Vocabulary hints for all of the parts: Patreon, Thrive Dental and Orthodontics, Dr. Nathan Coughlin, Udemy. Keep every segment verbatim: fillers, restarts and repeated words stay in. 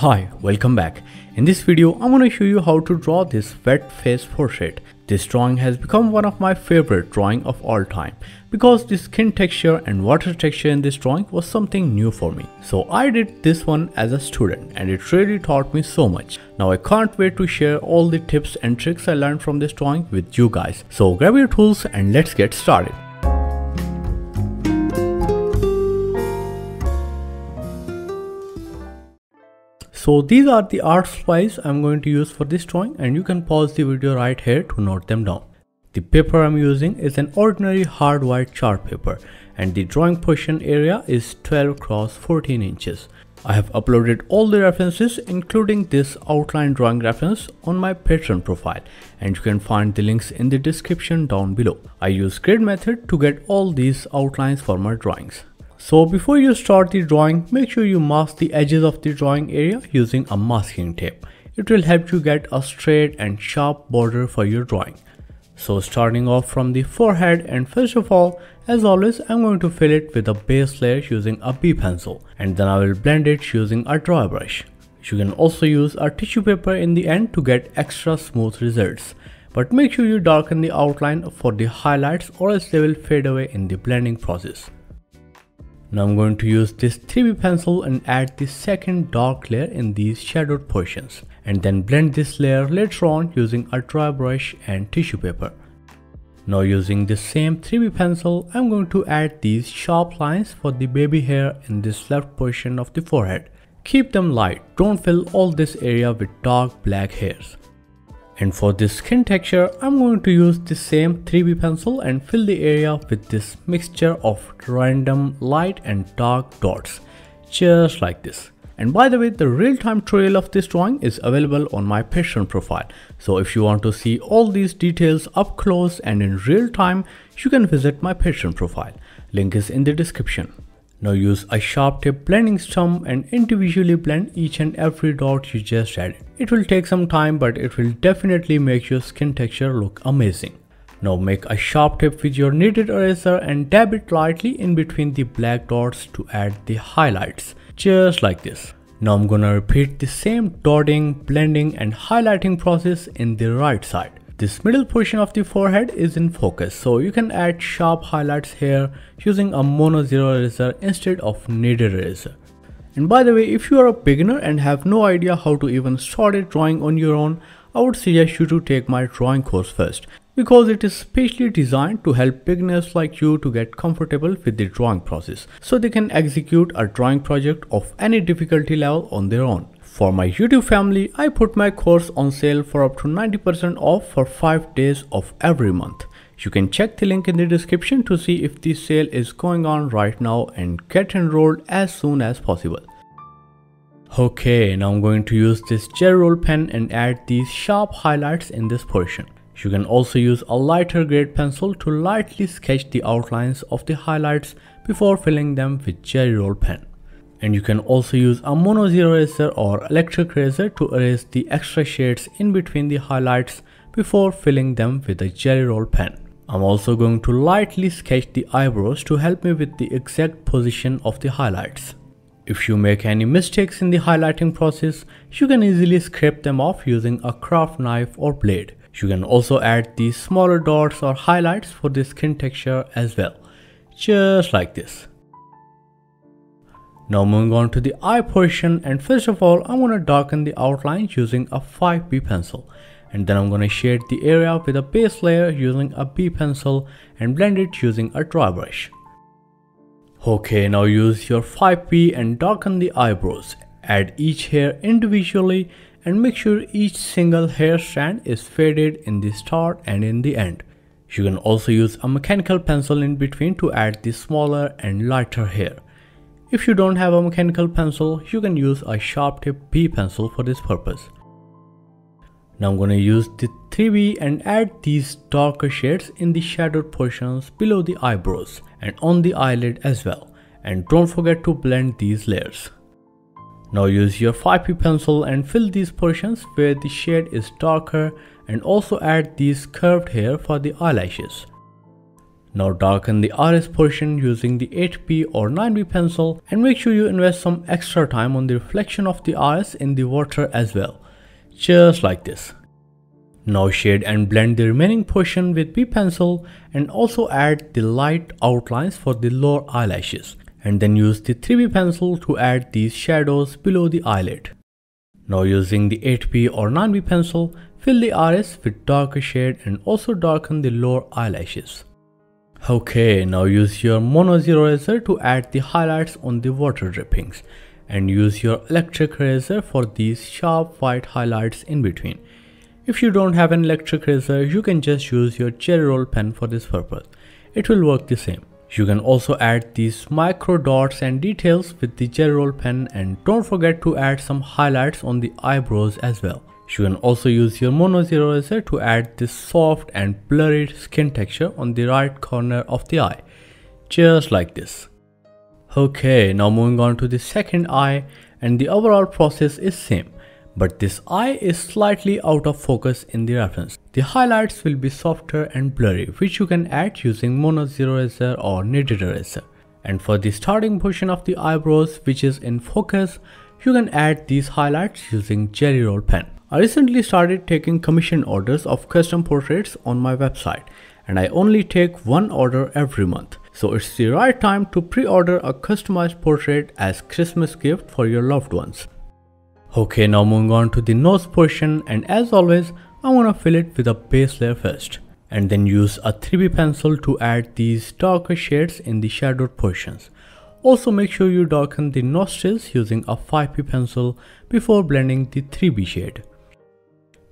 Hi, welcome back. In this video, I'm going to show you how to draw this wet face portrait. This drawing has become one of my favorite drawing of all time because the skin texture and water texture in this drawing was something new for me. So I did this one as a student and it really taught me so much. Now I can't wait to share all the tips and tricks I learned from this drawing with you guys. So grab your tools and let's get started. So these are the art supplies I'm going to use for this drawing and you can pause the video right here to note them down. The paper I'm using is an ordinary hard white chart paper and the drawing portion area is twelve cross fourteen inches. I have uploaded all the references including this outline drawing reference on my Patreon profile and you can find the links in the description down below. I use grid method to get all these outlines for my drawings. So before you start the drawing, make sure you mask the edges of the drawing area using a masking tape. It will help you get a straight and sharp border for your drawing. So starting off from the forehead, and first of all, as always, I'm going to fill it with a base layer using a B pencil and then I will blend it using a dry brush. You can also use a tissue paper in the end to get extra smooth results. But make sure you darken the outline for the highlights or else they will fade away in the blending process. Now I'm going to use this three B pencil and add the second dark layer in these shadowed portions and then blend this layer later on using a dry brush and tissue paper. Now using the same three B pencil, I'm going to add these sharp lines for the baby hair in this left portion of the forehead. Keep them light, don't fill all this area with dark black hairs. And for the skin texture, I'm going to use the same three B pencil and fill the area with this mixture of random light and dark dots, just like this. And by the way, the real-time tutorial of this drawing is available on my Patreon profile. So if you want to see all these details up close and in real time, you can visit my Patreon profile. Link is in the description. Now use a sharp tip blending stump and individually blend each and every dot you just added. It will take some time but it will definitely make your skin texture look amazing. Now make a sharp tip with your kneaded eraser and dab it lightly in between the black dots to add the highlights, just like this. Now I'm gonna repeat the same dotting, blending and highlighting process in the right side. This middle portion of the forehead is in focus, so you can add sharp highlights here using a mono zero eraser instead of kneaded eraser. And by the way, if you are a beginner and have no idea how to even start a drawing on your own, I would suggest you to take my drawing course first because it is specially designed to help beginners like you to get comfortable with the drawing process so they can execute a drawing project of any difficulty level on their own. For my YouTube family, I put my course on sale for up to ninety percent off for five days of every month. You can check the link in the description to see if the sale is going on right now and get enrolled as soon as possible. Okay, now I'm going to use this gel roll pen and add these sharp highlights in this portion. You can also use a lighter grade pencil to lightly sketch the outlines of the highlights before filling them with gel roll pen. And you can also use a mono zero eraser or electric eraser to erase the extra shades in between the highlights before filling them with a gel roll pen. I'm also going to lightly sketch the eyebrows to help me with the exact position of the highlights. If you make any mistakes in the highlighting process, you can easily scrape them off using a craft knife or blade. You can also add these smaller dots or highlights for the skin texture as well, just like this. Now moving on to the eye portion, and first of all, I'm gonna darken the outline using a five B pencil and then I'm gonna shade the area with a base layer using a B pencil and blend it using a dry brush. Okay, now use your five B and darken the eyebrows. Add each hair individually and make sure each single hair strand is faded in the start and in the end. You can also use a mechanical pencil in between to add the smaller and lighter hair. If you don't have a mechanical pencil, you can use a sharp tip B pencil for this purpose. Now I'm going to use the three B and add these darker shades in the shadowed portions below the eyebrows and on the eyelid as well. And don't forget to blend these layers. Now use your five B pencil and fill these portions where the shade is darker and also add these curved hair for the eyelashes. Now darken the R S portion using the eight P or nine B pencil, and make sure you invest some extra time on the reflection of the R S in the water as well, just like this. Now shade and blend the remaining portion with B pencil and also add the light outlines for the lower eyelashes, and then use the three B pencil to add these shadows below the eyelid. Now using the eight B or nine B pencil, fill the R S with darker shade and also darken the lower eyelashes. Okay, now use your mono zero eraser to add the highlights on the water drippings, and use your electric eraser for these sharp white highlights in between. If you don't have an electric eraser, you can just use your cherry roll pen for this purpose. It will work the same. You can also add these micro dots and details with the cherry roll pen, and don't forget to add some highlights on the eyebrows as well. You can also use your mono zero eraser to add this soft and blurred skin texture on the right corner of the eye, just like this. Okay, now moving on to the second eye, and the overall process is same, but this eye is slightly out of focus in the reference. The highlights will be softer and blurry, which you can add using mono zero eraser or knitted eraser. And for the starting portion of the eyebrows, which is in focus, you can add these highlights using cherry roll pen. I recently started taking commission orders of custom portraits on my website, and I only take one order every month. So it's the right time to pre-order a customized portrait as Christmas gift for your loved ones. Okay, now moving on to the nose portion, and as always, I wanna fill it with a base layer first, and then use a three B pencil to add these darker shades in the shadowed portions. Also make sure you darken the nostrils using a five B pencil before blending the three B shade.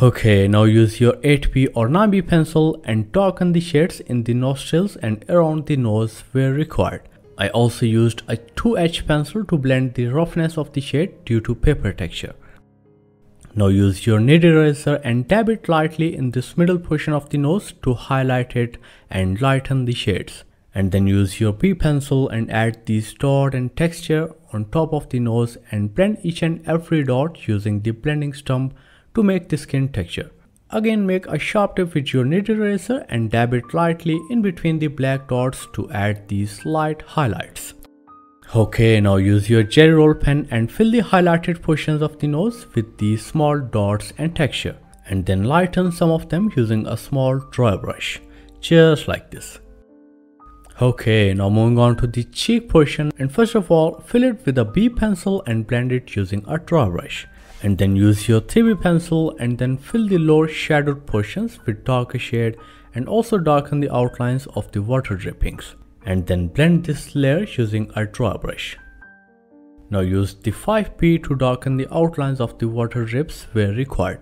Okay, now use your eight B or nine B pencil and darken the shades in the nostrils and around the nose where required. I also used a two H pencil to blend the roughness of the shade due to paper texture. Now use your knitted eraser and dab it lightly in this middle portion of the nose to highlight it and lighten the shades. And then use your B pencil and add these dot and texture on top of the nose and blend each and every dot using the blending stump to make the skin texture. Again, make a sharp tip with your knitted eraser and dab it lightly in between the black dots to add these light highlights. Okay, now use your cherry roll pen and fill the highlighted portions of the nose with these small dots and texture, and then lighten some of them using a small dry brush, just like this. Okay, now moving on to the cheek portion, and first of all, fill it with a B pencil and blend it using a dry brush. And then use your three B pencil and then fill the lower shadowed portions with darker shade and also darken the outlines of the water drippings. And then blend this layer using a dry brush. Now use the five B to darken the outlines of the water drips where required.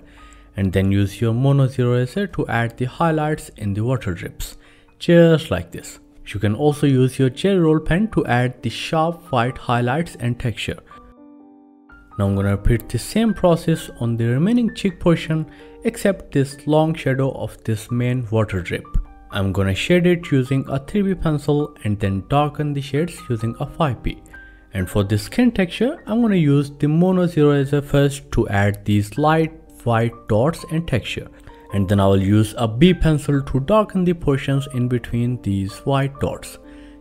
And then use your mono zero eraser to add the highlights in the water drips, just like this. You can also use your cherry roll pen to add the sharp white highlights and texture. Now I'm gonna repeat the same process on the remaining cheek portion, except this long shadow of this main water drip. I'm gonna shade it using a three B pencil and then darken the shades using a five B. And for the skin texture, I'm gonna use the mono zero eraser first to add these light white dots and texture. And then I will use a B pencil to darken the portions in between these white dots,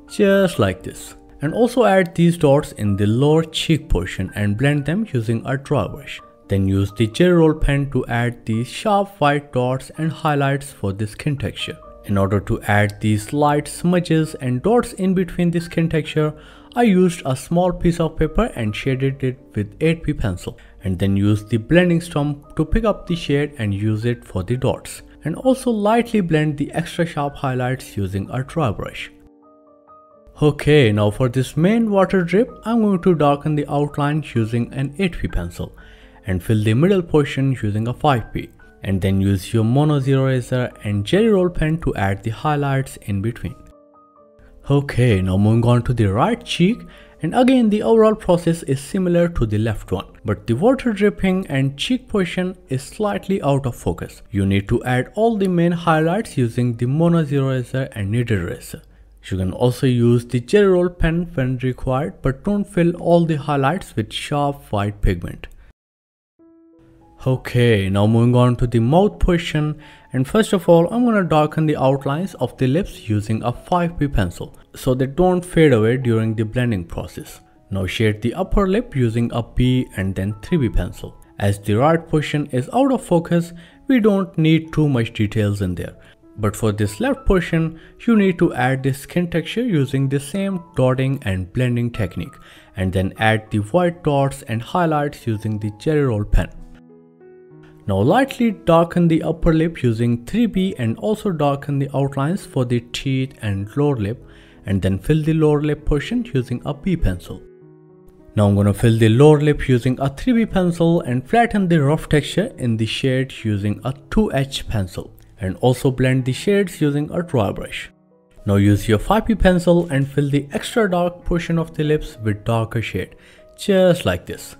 just like this. And also add these dots in the lower cheek portion and blend them using a dry brush. Then use the cherry roll pen to add these sharp white dots and highlights for the skin texture. In order to add these light smudges and dots in between the skin texture, I used a small piece of paper and shaded it with eight B pencil. And then use the blending stump to pick up the shade and use it for the dots. And also lightly blend the extra sharp highlights using a dry brush. Okay, now for this main water drip, I'm going to darken the outline using an eight B pencil and fill the middle portion using a five B, and then use your mono zero eraser and cherry roll pen to add the highlights in between. Okay, now moving on to the right cheek, and again the overall process is similar to the left one, but the water dripping and cheek portion is slightly out of focus. You need to add all the main highlights using the mono zero eraser and knitted eraser. You can also use the cherry roll pen when required, but don't fill all the highlights with sharp white pigment. Okay, now moving on to the mouth portion, and first of all I'm gonna darken the outlines of the lips using a five B pencil so they don't fade away during the blending process. Now shade the upper lip using a B and then three B pencil. As the right portion is out of focus, we don't need too much details in there. But for this left portion, you need to add the skin texture using the same dotting and blending technique, and then add the white dots and highlights using the Jelly Roll pen. Now lightly darken the upper lip using three B and also darken the outlines for the teeth and lower lip, and then fill the lower lip portion using a B pencil. Now I'm gonna fill the lower lip using a three B pencil and flatten the rough texture in the shade using a two H pencil. And also blend the shades using a dry brush. Now use your five B pencil and fill the extra dark portion of the lips with darker shade, just like this.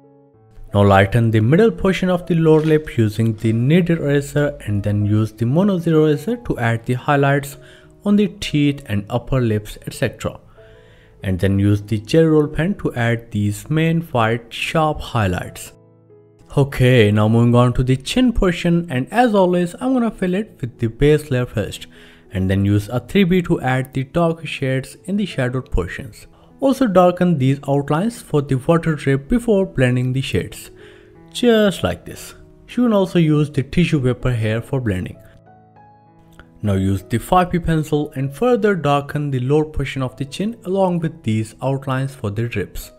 Now lighten the middle portion of the lower lip using the kneaded eraser and then use the mono zero eraser to add the highlights on the teeth and upper lips, et cetera. And then use the Jelly Roll pen to add these main white sharp highlights. Okay, now moving on to the chin portion, and as always I'm gonna fill it with the base layer first and then use a three B to add the darker shades in the shadowed portions. Also darken these outlines for the water drip before blending the shades, just like this. You can also use the tissue paper here for blending. Now use the five B pencil and further darken the lower portion of the chin along with these outlines for the drips.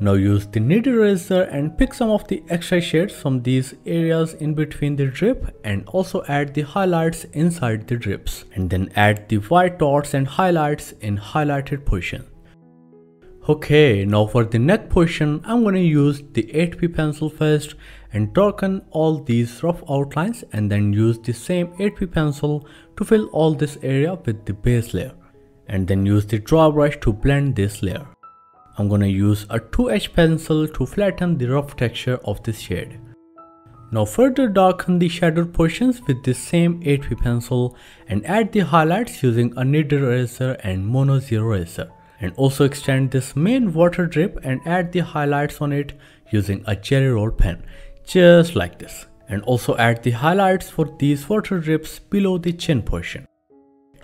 Now use the kneaded eraser and pick some of the extra shades from these areas in between the drip and also add the highlights inside the drips, and then add the white dots and highlights in highlighted portion. Okay, now for the neck portion I'm gonna use the eight B pencil first and darken all these rough outlines, and then use the same eight B pencil to fill all this area with the base layer, and then use the dry brush to blend this layer. I'm gonna use a two H pencil to flatten the rough texture of this shade. Now further darken the shadowed portions with the same eight B pencil and add the highlights using a kneaded eraser and mono zero eraser. And also extend this main water drip and add the highlights on it using a Jelly Roll pen, just like this. And also add the highlights for these water drips below the chin portion.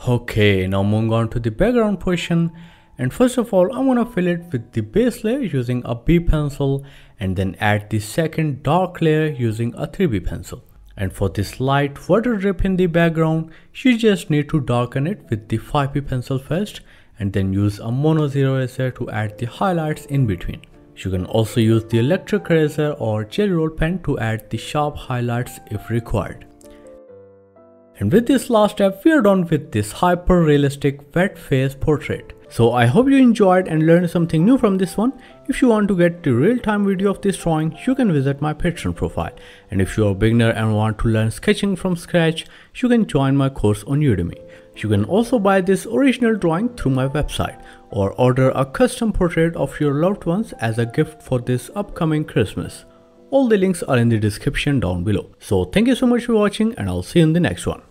Okay, now moving on to the background portion. And first of all, I'm gonna fill it with the base layer using a B pencil and then add the second dark layer using a three B pencil. And for this light water drip in the background, you just need to darken it with the five B pencil first and then use a mono zero eraser to add the highlights in between. You can also use the electric eraser or Jelly Roll pen to add the sharp highlights if required. And with this last step, we are done with this hyper realistic wet face portrait. So I hope you enjoyed and learned something new from this one. If you want to get the real-time video of this drawing, you can visit my Patreon profile. And if you are a beginner and want to learn sketching from scratch, you can join my course on Udemy. You can also buy this original drawing through my website or order a custom portrait of your loved ones as a gift for this upcoming Christmas. All the links are in the description down below. So thank you so much for watching, and I'll see you in the next one.